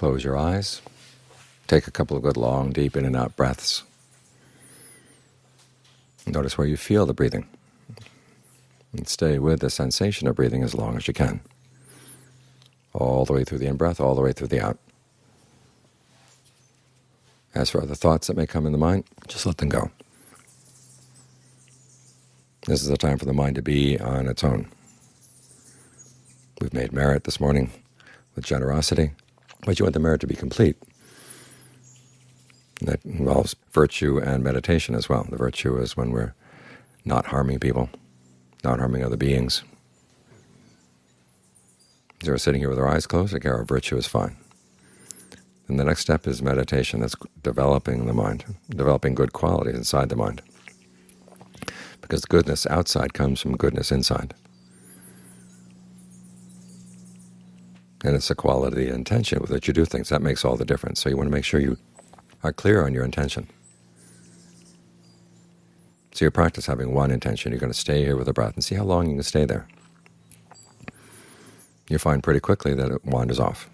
Close your eyes. Take a couple of good, long, deep in-and-out breaths. Notice where you feel the breathing, and stay with the sensation of breathing as long as you can, all the way through the in-breath, all the way through the out. As for other thoughts that may come in the mind, just let them go. This is the time for the mind to be on its own. We've made merit this morning with generosity, but you want the merit to be complete. That involves virtue and meditation as well. The virtue is when we're not harming people, not harming other beings. If we're sitting here with our eyes closed, okay, our virtue is fine. And the next step is meditation. That's developing the mind, developing good qualities inside the mind. Because goodness outside comes from goodness inside. And it's the quality and intention with which you do things. That makes all the difference. So you want to make sure you are clear on your intention. So you practice having one intention. You're going to stay here with the breath and see how long you can stay there. You find pretty quickly that it wanders off.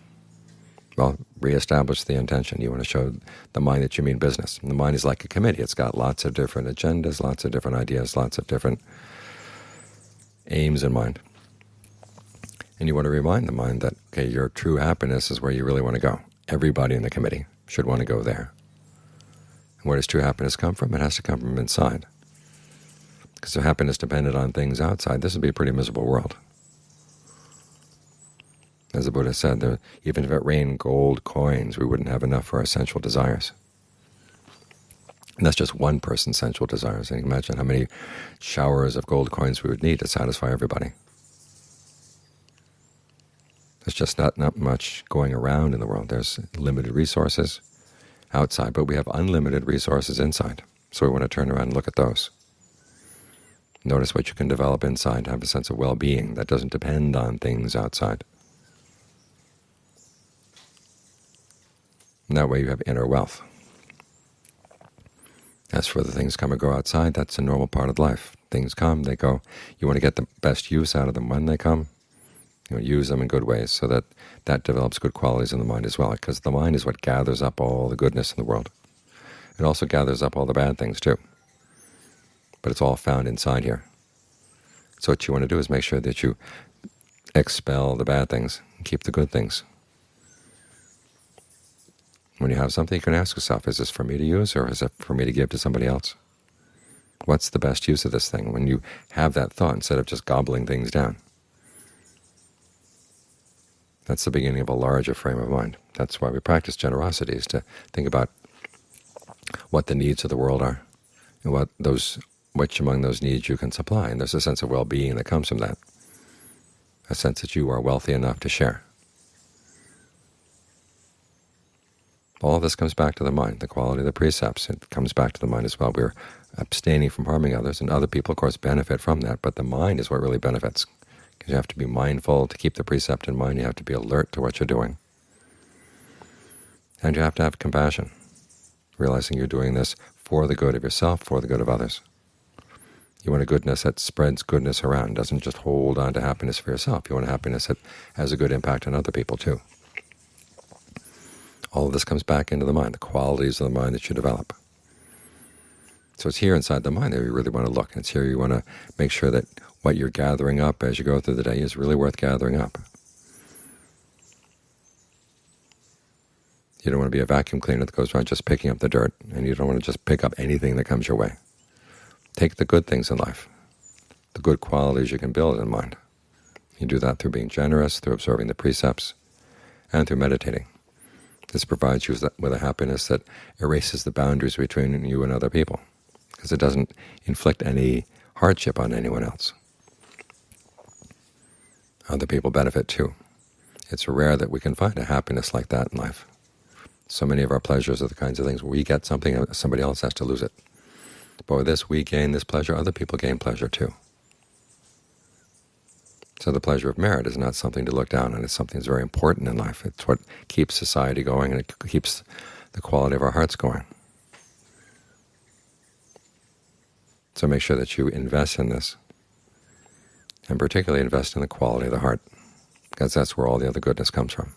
Well, reestablish the intention. You want to show the mind that you mean business. And the mind is like a committee. It's got lots of different agendas, lots of different ideas, lots of different aims in mind. And you want to remind the mind that, okay, your true happiness is where you really want to go. Everybody in the committee should want to go there. And where does true happiness come from? It has to come from inside. Because if happiness depended on things outside, this would be a pretty miserable world. As the Buddha said, that even if it rained gold coins, we wouldn't have enough for our sensual desires. And that's just one person's sensual desires. And you can imagine how many showers of gold coins we would need to satisfy everybody. There's just not much going around in the world. There's limited resources outside, but we have unlimited resources inside. So we want to turn around and look at those. Notice what you can develop inside, have a sense of well-being that doesn't depend on things outside. And that way you have inner wealth. As for the things come and go outside, that's a normal part of life. Things come, they go. You want to get the best use out of them when they come. You know, use them in good ways so that that develops good qualities in the mind as well, because the mind is what gathers up all the goodness in the world. It also gathers up all the bad things too, but it's all found inside here. So what you want to do is make sure that you expel the bad things and keep the good things. When you have something, you can ask yourself, is this for me to use or is it for me to give to somebody else? What's the best use of this thing? When you have that thought, instead of just gobbling things down, that's the beginning of a larger frame of mind. That's why we practice generosity, is to think about what the needs of the world are and which among those needs you can supply. And there's a sense of well-being that comes from that, a sense that you are wealthy enough to share. All this comes back to the mind, the quality of the precepts. It comes back to the mind as well. We're abstaining from harming others, and other people, of course, benefit from that, but the mind is what really benefits. You have to be mindful to keep the precept in mind. You have to be alert to what you're doing. And you have to have compassion, realizing you're doing this for the good of yourself, for the good of others. You want a goodness that spreads goodness around, doesn't just hold on to happiness for yourself. You want a happiness that has a good impact on other people too. All of this comes back into the mind, the qualities of the mind that you develop. So it's here inside the mind that you really want to look, and it's here you want to make sure that what you're gathering up as you go through the day is really worth gathering up. You don't want to be a vacuum cleaner that goes around just picking up the dirt, and you don't want to just pick up anything that comes your way. Take the good things in life, the good qualities you can build in mind. You do that through being generous, through observing the precepts, and through meditating. This provides you with a happiness that erases the boundaries between you and other people, because it doesn't inflict any hardship on anyone else. Other people benefit too. It's rare that we can find a happiness like that in life. So many of our pleasures are the kinds of things where we get something, somebody else has to lose it. But with this, we gain this pleasure, other people gain pleasure too. So the pleasure of merit is not something to look down on. It's something that's very important in life. It's what keeps society going, and it keeps the quality of our hearts going. So make sure that you invest in this, and particularly invest in the quality of the heart, because that's where all the other goodness comes from.